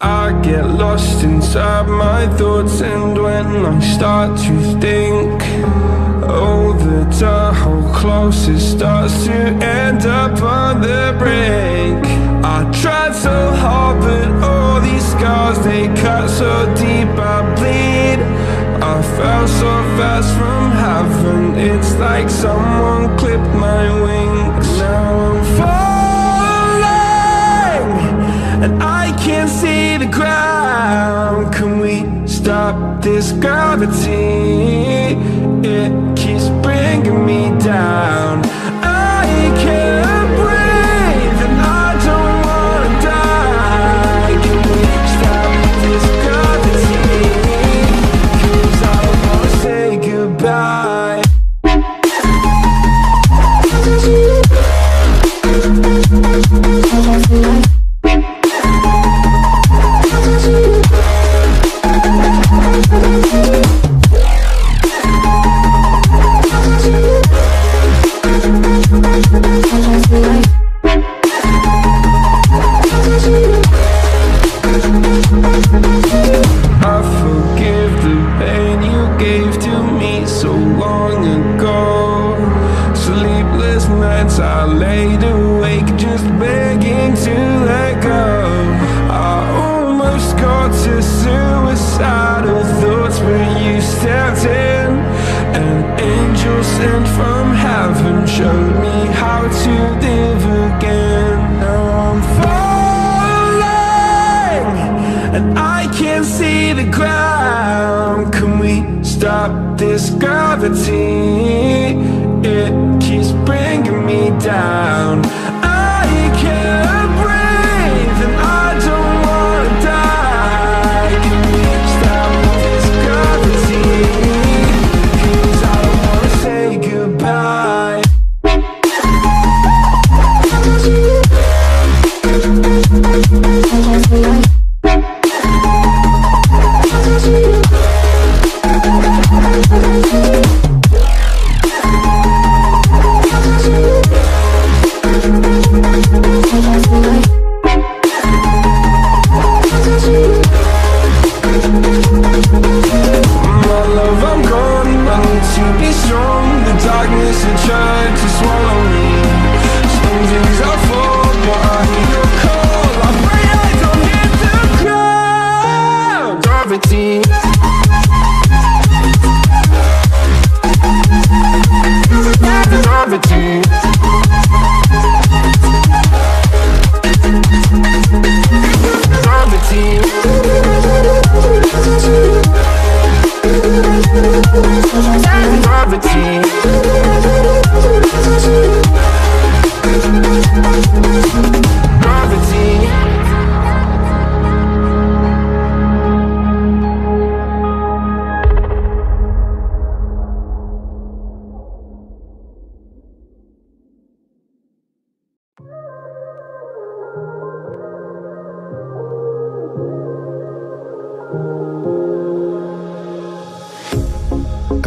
I get lost inside my thoughts, and when I start to think, oh, the tunnel close, it starts to end up on the brink. I tried so hard, but all these scars, they cut so deep, I bleed. I fell so fast from heaven, it's like someone clipped my wings. Now I'm falling, and I can't see the ground. Can we stop this gravity? It keeps bringing me down. I can't breathe, and I don't wanna die. Can we stop this gravity? 'Cause I wanna say goodbye.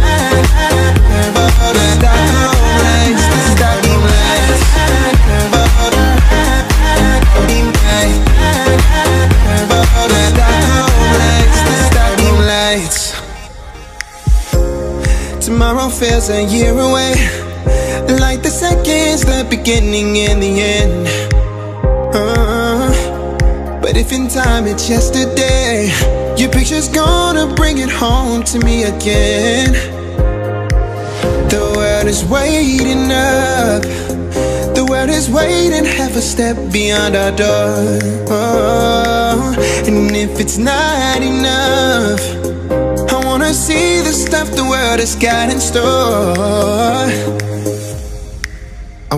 the Stockholm lights. Tomorrow feels a year away, like the seconds, the beginning and the end. But But if in time it's yesterday, your picture's gonna bring it home to me again. The world is waiting up, the world is waiting half a step beyond our door. Oh, and if it's not enough, I wanna see the stuff the world has got in store. I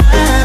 lights.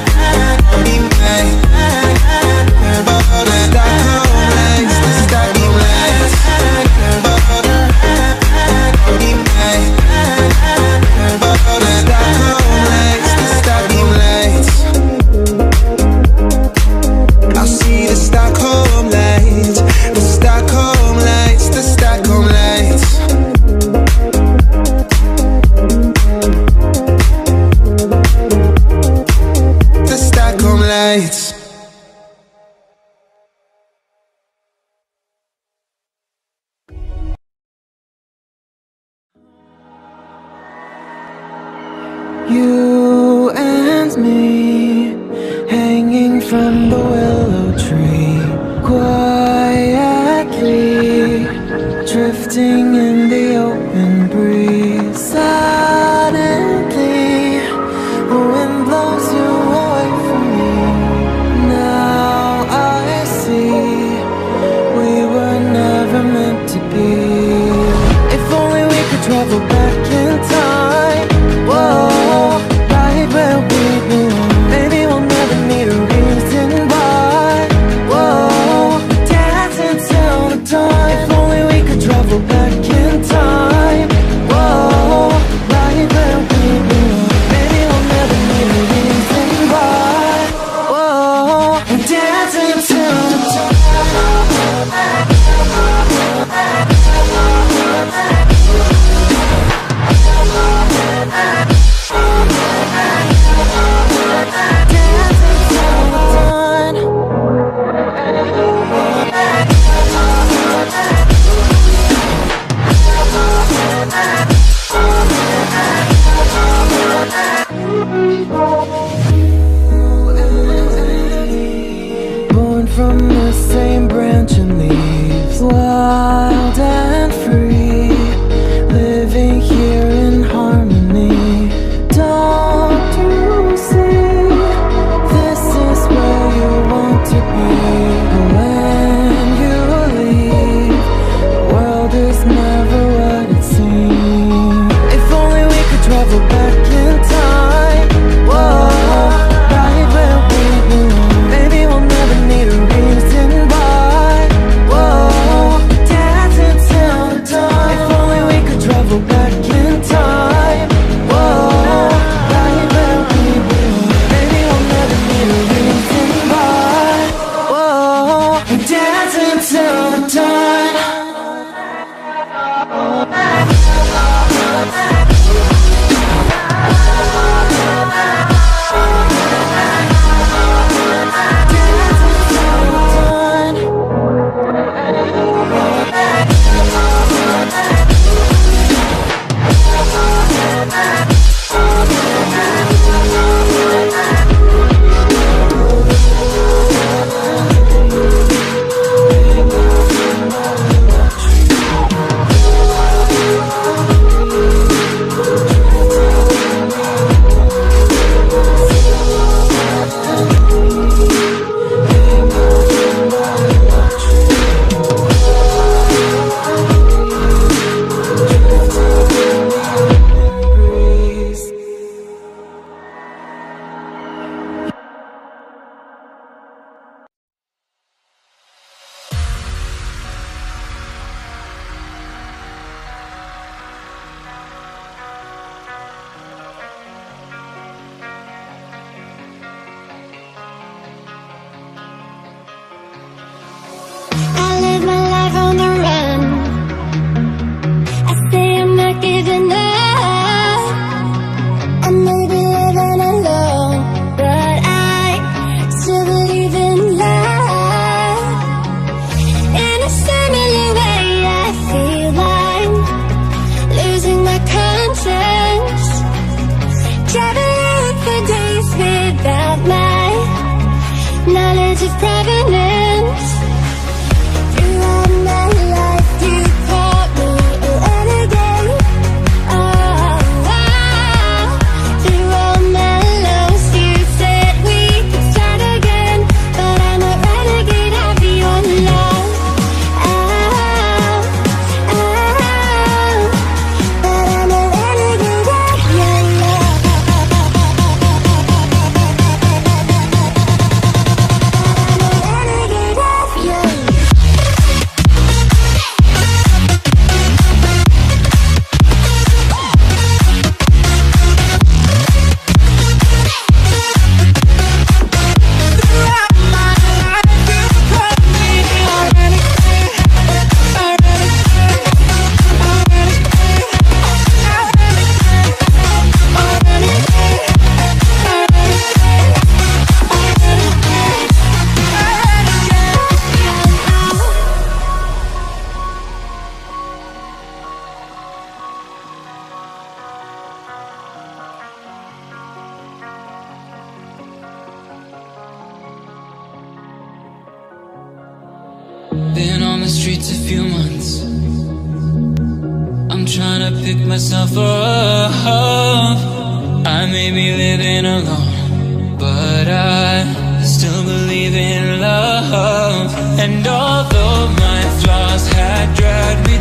streets a few months. I'm trying to pick myself up. I may be living alone, but I still believe in love. And although my flaws had dragged me